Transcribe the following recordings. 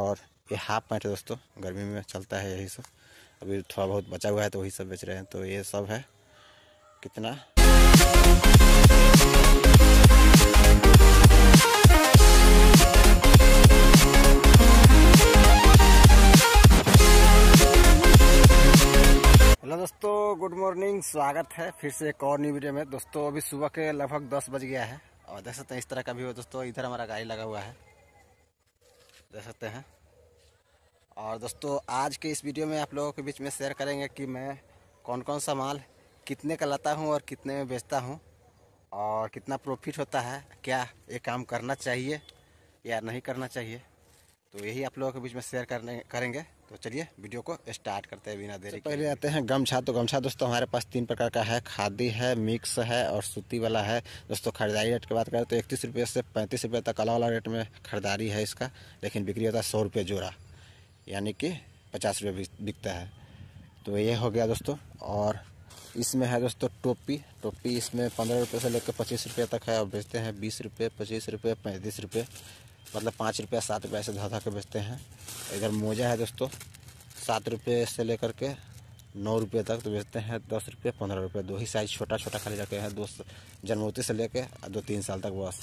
और ये half pant है दोस्तों, गर्मी में चलता है यही सब। अभी थोड़ा बहुत बचा हुआ है तो वही सब बेच रहे हैं। तो ये सब है कितना, हेलो दोस्तों, गुड मॉर्निंग। स्वागत है फिर से एक और न्यू वीडियो में। दोस्तों अभी सुबह के लगभग 10 बज गया है और देख सकते हैं इस तरह का भी हो दोस्तों। इधर हमारा गाड़ी लगा हुआ है, देख सकते हैं। और दोस्तों आज के इस वीडियो में आप लोगों के बीच में शेयर करेंगे कि मैं कौन कौन सा माल कितने का लाता हूँ और कितने में बेचता हूँ और कितना प्रॉफिट होता है, क्या ये काम करना चाहिए या नहीं करना चाहिए। तो यही आप लोगों के बीच में शेयर करेंगे। तो चलिए वीडियो को स्टार्ट करते हैं बिना देरी। पहले आते हैं गमछा। तो गमछा दोस्तों हमारे पास 3 प्रकार का है, खादी है, मिक्स है और सूती वाला है। दोस्तों खरीदारी रेट की बात करें तो 31 रुपये से 35 रुपये तक अलग अलग रेट में खरीदारी है इसका, लेकिन बिक्री होता है 100 रुपये जोड़ा, यानी कि 50 रुपये बिकता है। तो ये हो गया दोस्तों। और इसमें है दोस्तों टोपी, इसमें 15 रुपये से लेकर 25 रुपये तक है और बेचते हैं 20 रुपये, 25 रुपये, 35 रुपये, मतलब 5 रुपये 7 रुपये ऐसे धधा के बेचते हैं। इधर मोजा है दोस्तों, 7 रुपये से लेकर के 9 रुपये तक तो बेचते हैं, 10 रुपये, 15 रुपये, दो ही साइज छोटा छोटा खाली रखे हैं दोस्त, जन्मोती से लेकर 2-3 साल तक बस।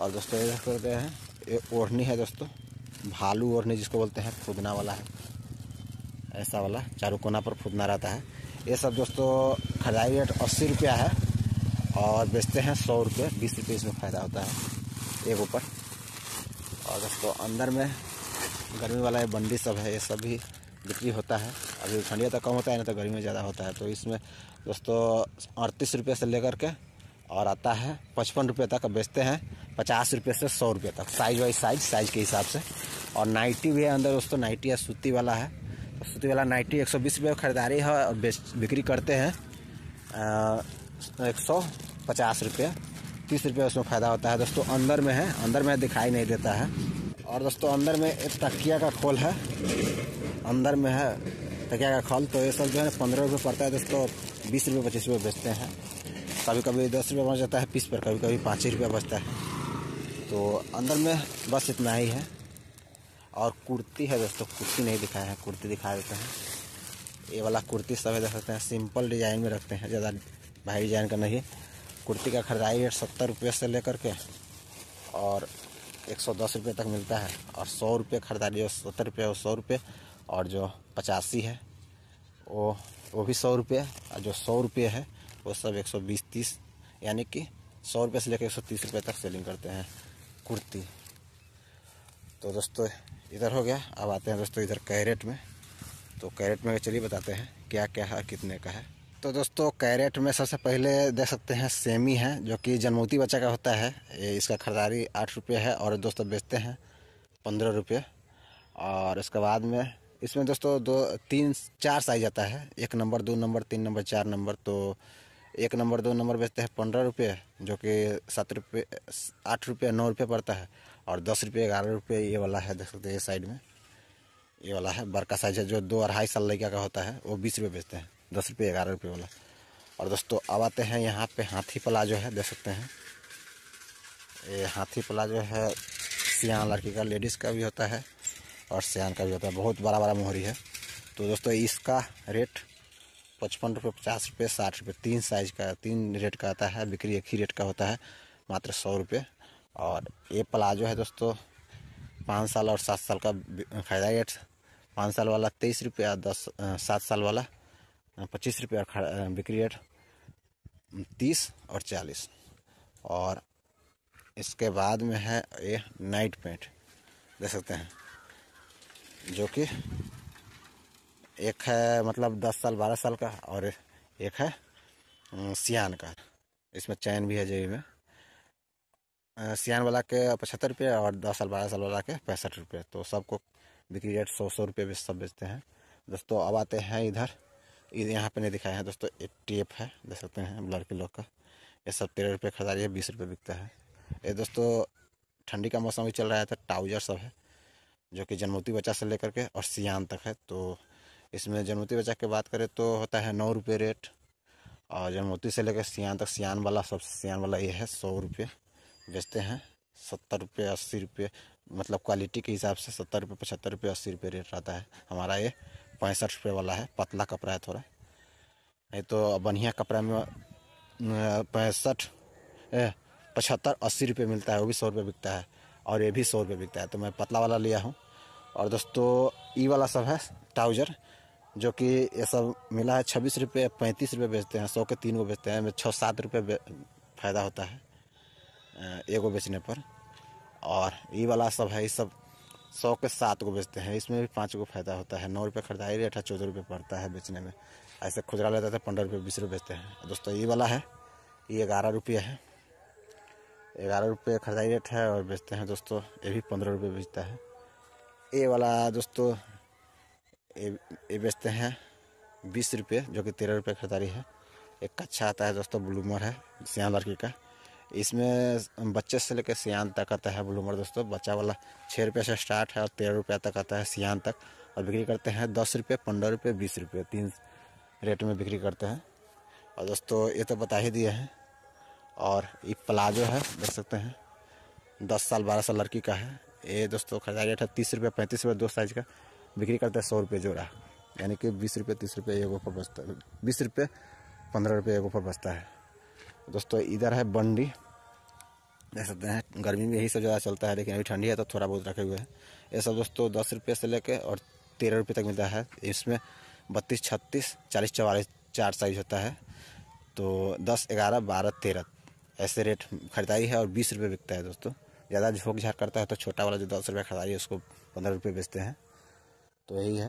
और दोस्तों ये करते हैं, ये ओढ़नी है दोस्तों, भालू ओढ़नी जिसको बोलते हैं, फुदना वाला है, ऐसा वाला चारों कोना पर फुदना रहता है। ये सब दोस्तों खरीदारी रेट 80 रुपया है और बेचते हैं 100 रुपये, 20 रुपये इसमें फ़ायदा होता है एक ऊपर। और दोस्तों अंदर में गर्मी वाला ये बंडी सब है, ये सब भी बिक्री होता है। अभी ठंडिया तक कम होता है ना, तो गर्मी में ज़्यादा होता है। तो इसमें दोस्तों 38 रुपये से लेकर के और आता है 55 रुपये तक, बेचते हैं 50 रुपये से 100 रुपये तक, साइज वाइज साइज के हिसाब से। और नाइटी भी है अंदर दोस्तों, नाइटी है सूती वाला है, सूती वाला नाइटी 120 रुपये खरीदारी है और बिक्री करते हैं 150 रुपये, 30 रुपये उसमें फ़ायदा होता है। दोस्तों अंदर में है, अंदर में दिखाई नहीं देता है। और दोस्तों अंदर में एक तकिया का खोल है, अंदर में है तकिया का खोल। तो ये सब जो है 15 रुपये पड़ता है दोस्तों, 20 रुपये 25 रुपये बेचते हैं। कभी कभी 10 रुपये बच जाता है पीस पर, कभी कभी 5 ही रुपये बचता है। तो अंदर में बस इतना ही है। और कुर्ती है दोस्तों, कुर्ती नहीं दिखाया है, कुर्ती दिखा देते हैं। ये वाला कुर्ती सब है, देख सकते हैं, सिंपल डिज़ाइन में रखते हैं, ज़्यादा भारी डिज़ाइन का नहीं। कुर्ती का खरीदारी रेट 70 रुपये से लेकर के और 110 रुपये तक मिलता है। और 100 रुपये खरीदारी है, 70 रुपये और 100 रुपये। और जो 85 है वो भी 100 रुपये, और जो 100 रुपये है वो सब 120-30, यानी कि 100 रुपये से लेकर 130 रुपये तक सेलिंग करते हैं कुर्ती। तो दोस्तों इधर हो गया। अब आते हैं दोस्तों इधर कैरेट में। तो कैरेट में चलिए बताते हैं क्या क्या है, कितने का है। तो दोस्तों कैरेट में सबसे पहले देख सकते हैं सेमी है, जो कि जन्मोती बच्चा का होता है। इसका खरीदारी 8 रुपये है और दोस्तों बेचते हैं 15 रुपये। और उसके बाद में इसमें दोस्तों 2-3-4 साइज आता है, 1 नंबर, 2 नंबर, 3 नंबर, 4 नंबर। तो 1 नंबर 2 नंबर बेचते हैं 15 रुपये, जो कि 7 रुपये, 8 रुपये, 9 रुपये पड़ता है। और 10 रुपये, 11 रुपये ये वाला है, देख सकते हैं ये साइड में ये वाला है, बड़का साइज है, जो 2-2.5 साल लड़का का होता है, वो 20 रुपये बेचते हैं, 10 रुपये, 11 रुपये वाला। और दोस्तों अब आते हैं यहाँ पे हाथी प्लाजो है, देख सकते हैं ये हाथी प्लाजो है, सियान लड़की का, लेडीज़ का भी होता है और सियान का भी होता है, बहुत बड़ा बड़ा मोहरी है। तो दोस्तों इसका रेट 55 रुपये, 50 रुपये, 60 रुपये, 3 साइज का, 3 रेट का आता है, बिक्री एक ही रेट का होता है, मात्र 100 रुपये। और ये प्लाजो है दोस्तों 5 साल और 7 साल का खरीदारी रेट, 5 साल वाला 23 रुपये, 7 साल वाला 25 रुपये और बिक्री रेट 30 और 40। और इसके बाद में है ये नाइट पैंट, देख सकते हैं, जो कि एक है मतलब 10 साल 12 साल का और एक है सियान का, इसमें चैन भी है जेबी में। सियान वाला के 75 रुपये और 10 साल 12 साल वाला के 65 रुपये। तो सबको बिक्री रेट 100-100 रुपये सब बेचते हैं। दोस्तों अब आते हैं इधर, यहाँ पे नहीं दिखाए हैं दोस्तों, एक टेप है, देख सकते हैं लड़के लोग का, ये सब 13 रुपये खरीदारी है, 20 रुपये बिकता है। ये दोस्तों ठंडी का मौसम भी चल रहा है तो ट्राउजर सब है, जो कि जन्मोती बच्चा से लेकर के और सियान तक है। तो इसमें जन्मोती बच्चा की बात करें तो होता है 9 रुपये रेट, और जन्मोती से लेकर सियान तक, सियान वाला सबसे सियान वाला ये है 100 रुपये, बेचते हैं 70 रुपये, 80 रुपये, मतलब क्वालिटी के हिसाब से 70 रुपये 75 रुपये 80 रुपये रेट रहता है। हमारा ये 65 रुपये वाला है, पतला कपड़ा है थोड़ा, नहीं तो बढ़िया कपड़ा में 65 75 80 रुपये मिलता है, वो भी 100 रुपये बिकता है और ये भी 100 रुपये बिकता है। तो मैं पतला वाला लिया हूँ। और दोस्तों ये वाला सब है ट्राउज़र, जो कि ये सब मिला है 26 रुपये 35 रुपये बेचते हैं, 100 के 3 को बेचते हैं, 6-7 रुपये फ़ायदा होता है एक को बेचने पर। और ये वाला सब है, ये सब 100 के 7 को बेचते हैं, इसमें भी 5 को फ़ायदा होता है, 9 रुपये खरीदारी रेट है, 14 रुपये पड़ता है बेचने में। ऐसे खुदरा लेता था 15 रुपये 20 रुपये बेचते हैं। दोस्तों ये वाला है, ये 11 रुपये है, 11 रुपये खरीदारी रेट है और बेचते हैं दोस्तों, ये भी 15 रुपये बेचता है। ये वाला दोस्तों ये बेचते हैं 20 रुपये, जो कि 13 रुपये खरीदारी है। एक कच्छा आता है दोस्तों, ब्लूमर है सियान लड़की का, इसमें बच्चे से लेकर सियान तक आता है ब्लूमर दोस्तों। बच्चा वाला 6 रुपये से स्टार्ट है और 13 रुपये तक आता है सियान तक, और बिक्री करते हैं 10 रुपये 15 रुपये 20 रुपये, 3 रेट में बिक्री करते हैं। और दोस्तों ये तो बता ही दिए हैं। और ये प्लाजो है, देख सकते हैं 10 साल 12 साल लड़की का है, ये दोस्तों खरीदारी रेट है 30 रुपये 35 रुपये, 2 साइज़ का, बिक्री करते हैं 100 रुपये जोड़ा, यानी कि 20 रुपये 30 रुपये एक ऊपर बचता है, 20 रुपये 15 रुपये एक ऊपर बचता है। दोस्तों इधर है बंडी, देख सकते हैं गर्मी में यही सब ज़्यादा चलता है, लेकिन अभी ठंडी है तो थोड़ा बहुत रखे हुए हैं। ये सब दोस्तों 10 रुपये से लेकर और 13 रुपये तक मिलता है, इसमें 32 36 40 44 4 साइज होता है। तो 10 11 12 13 ऐसे रेट खरीदारी है और 20 रुपये बिकता है दोस्तों। ज़्यादा झोंक झाक करता है तो छोटा वाला जो 10 रुपये खरीदारी है उसको 15 रुपये बेचते हैं। तो यही है,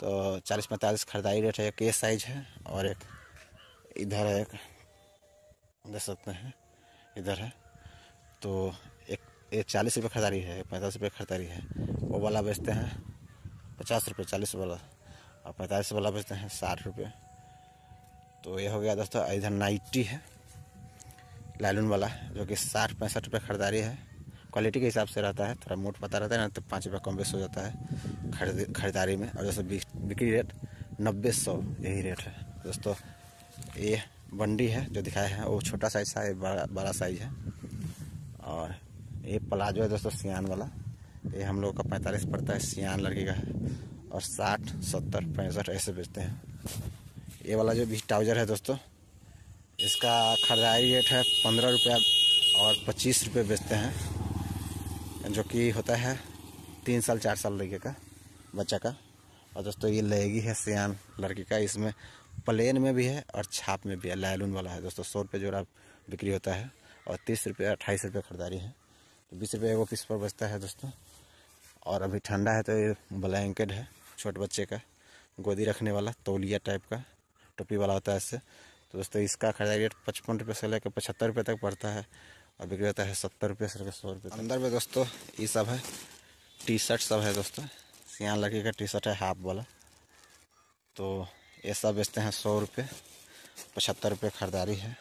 तो 40-45 खरीदारी रेट है, एक ये साइज़ है। और एक इधर है, एक देख सकते हैं इधर है, तो एक 40 रुपये खरीदारी है, 45 रुपये खरीदारी है, वो वाला बेचते हैं 50 रुपये 40 वाला, और 45 वाला बेचते हैं 60 रुपये। तो ये हो गया दोस्तों। इधर नाइटी है लाइलून वाला, जो कि 60-65 रुपये खरीदारी है, क्वालिटी के हिसाब से रहता है, थोड़ा मोट पता रहता है ना, तो 5 रुपये कम बेस हो जाता है खरीदारी में। और जैसे बिक्री रेट 90-100 यही रेट है दोस्तों। ये बंडी है जो दिखाया है, वो छोटा साइज है, बड़ा साइज है। और ये प्लाजो है दोस्तों सियान वाला, ये हम लोग का 45 पड़ता है, सियान लड़की का है, और 60 70 65 ऐसे बेचते हैं। ये वाला जो भी ट्राउज़र है दोस्तों, इसका खरीदारी रेट है 15 रुपये और 25 रुपये बेचते हैं, जो कि होता है 3 साल 4 साल लड़के का, बच्चा का। और दोस्तों ये लेगी है सियान लड़की का, इसमें प्लेन में भी है और छाप में भी है, लायलून वाला है दोस्तों, 100 रुपये जोड़ा बिक्री होता है और 30 रुपये 28 रुपये खरीदारी है, तो 20 रुपये एगो पीस पर बचता है दोस्तों। और अभी ठंडा है तो ये ब्लैंकेट है छोटे बच्चे का, गोदी रखने वाला, तौलिया टाइप का, टोपी वाला होता है इससे। तो दोस्तों इसका खरीदारी रेट 55 रुपये से लेकर 75 रुपये तक पड़ता है और बिक्री होता है 70 रुपये से लेकर 100 रुपये। अंदर में दोस्तों ये सब है, टी शर्ट सब है दोस्तों, सियान लड़की का टी शर्ट है हाफ वाला, तो ये सब बेचते हैं 100 रुपये 75 रुपये खरीदारी है,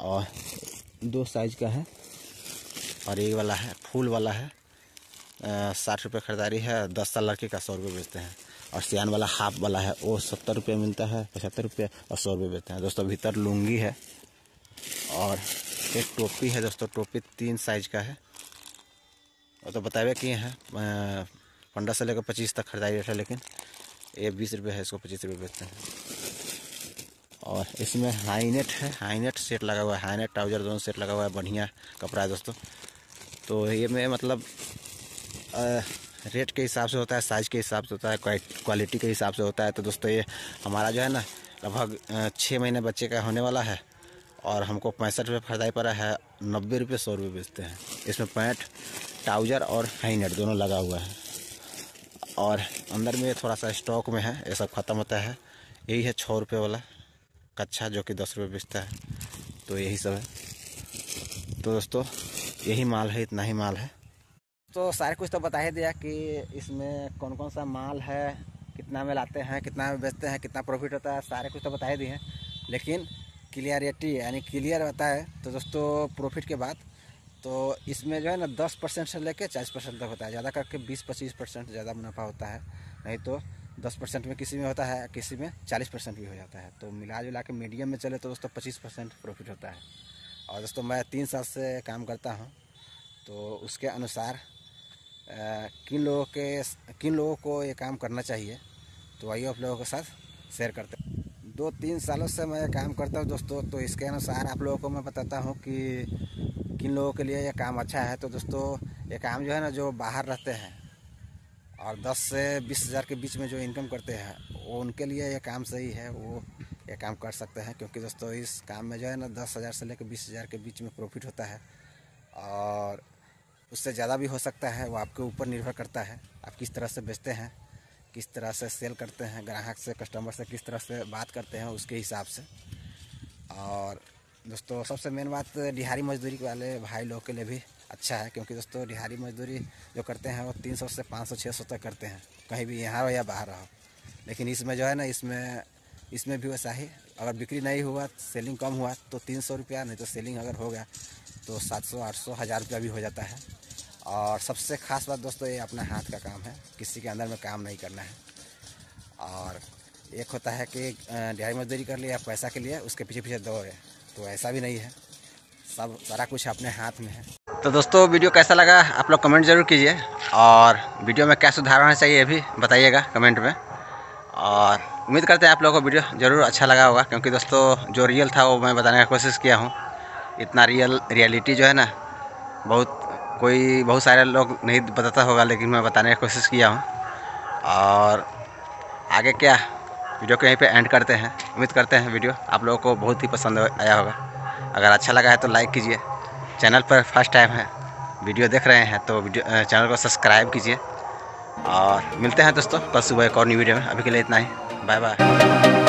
और 2 साइज़ का है। और ये वाला है फूल वाला है, 60 रुपये खरीदारी है, 10 साल लड़के का 100 रुपये बेचते हैं। और सियान वाला हाफ वाला है, वो 70 रुपये मिलता है, 75 रुपये और 100 रुपये बेचते हैं दोस्तों। भीतर लुंगी है और एक टोपी है दोस्तों, टोपी 3 साइज़ का है, वो तो बताया किए हैं, 15 से लेकर 25 तक खरीदारी रेट है, लेकिन ये 20 रुपये है, इसको 25 रुपये बेचते हैं। और इसमें हाईनेट है, हाईनेट सेट लगा हुआ है, हाईनेट ट्राउज़र दोनों सेट लगा हुआ है, बढ़िया कपड़ा है दोस्तों। तो ये में मतलब रेट के हिसाब से होता है, साइज़ के हिसाब से होता है, क्वालिटी के हिसाब से होता है। तो दोस्तों ये हमारा जो है ना लगभग 6 महीने बच्चे का होने वाला है, और हमको 65 रुपये खरीदारी पड़ा है, 90 रुपये 100 रुपये बेचते हैं। इसमें पैंट ट्राउज़र और हाईनेट दोनों लगा हुआ है। और अंदर में थोड़ा सा स्टॉक में है, ये सब ख़त्म होता है। यही है 6 रुपये वाला कच्छा, जो कि 10 रुपये बेचता है। तो यही सब है। तो दोस्तों यही माल है, इतना ही माल है। तो सारे कुछ तो बता ही दिया कि इसमें कौन कौन सा माल है, कितना में लाते हैं, कितना में बेचते हैं, कितना प्रॉफिट होता है, सारे कुछ तो बता ही दिए हैं। लेकिन क्लियरिटी यानी क्लियर होता है। तो दोस्तों प्रॉफिट के बाद तो इसमें जो है ना 10% से लेकर 40% तक होता है, ज़्यादा करके 20-25% ज़्यादा मुनाफा होता है, नहीं तो 10% में किसी में होता है, किसी में 40% भी हो जाता है। तो मिला जुला के मीडियम में चले तो दोस्तों 25% प्रॉफिट होता है। और दोस्तों मैं 3 साल से काम करता हूँ, तो उसके अनुसार किन लोगों को ये काम करना चाहिए, तो आइए आप लोगों के साथ शेयर करते हैं। 2-3 सालों से मैं काम करता हूँ दोस्तों, तो इसके अनुसार आप लोगों को मैं बताता हूँ कि किन लोगों के लिए यह काम अच्छा है। तो दोस्तों ये काम जो है ना, जो बाहर रहते हैं और 10 से 20 हज़ार के बीच में जो इनकम करते हैं, वो उनके लिए यह काम सही है, वो ये काम कर सकते हैं। क्योंकि दोस्तों इस काम में जो है ना 10 हज़ार से लेकर 20 हज़ार के बीच में प्रॉफिट होता है, और उससे ज़्यादा भी हो सकता है। वो आपके ऊपर निर्भर करता है, आप किस तरह से बेचते हैं, किस तरह से सेल करते हैं, ग्राहक से, कस्टमर से किस तरह से बात करते हैं, उसके हिसाब से। और दोस्तों सबसे मेन बात दिहाड़ी मजदूरी वाले भाई लोग के लिए भी अच्छा है, क्योंकि दोस्तों दिहाड़ी मजदूरी जो करते हैं वो 300 से 500 600 तक करते हैं, कहीं भी यहाँ हो या बाहर हो। लेकिन इसमें जो है ना, इसमें भी वैसा ही, अगर बिक्री नहीं हुआ, सेलिंग कम हुआ तो 300 रुपया, नहीं तो सेलिंग अगर हो गया तो 700 800 हज़ार रुपया भी हो जाता है। और सबसे ख़ास बात दोस्तों, ये अपना हाथ का काम है, किसी के अंदर में काम नहीं करना है। और एक होता है कि दिहाड़ी मजदूरी कर लिया पैसा के लिए, उसके पीछे पीछे दौड़े, तो ऐसा भी नहीं है, सब सारा कुछ अपने हाथ में है। तो दोस्तों वीडियो कैसा लगा आप लोग कमेंट ज़रूर कीजिए, और वीडियो में क्या सुधार होना चाहिए ये भी बताइएगा कमेंट में। और उम्मीद करते हैं आप लोगों को वीडियो ज़रूर अच्छा लगा होगा, क्योंकि दोस्तों जो रियल था वो मैं बताने की कोशिश किया हूँ। इतना रियलिटी जो है ना, बहुत सारे लोग नहीं बताता होगा, लेकिन मैं बताने की कोशिश किया हूँ। और आगे क्या, वीडियो को यहीं पे एंड करते हैं। उम्मीद करते हैं वीडियो आप लोगों को बहुत ही पसंद आया होगा। अगर अच्छा लगा है तो लाइक कीजिए, चैनल पर फर्स्ट टाइम है वीडियो देख रहे हैं तो चैनल को सब्सक्राइब कीजिए। और मिलते हैं दोस्तों कल सुबह एक और न्यू वीडियो में। अभी के लिए इतना ही, बाय बाय।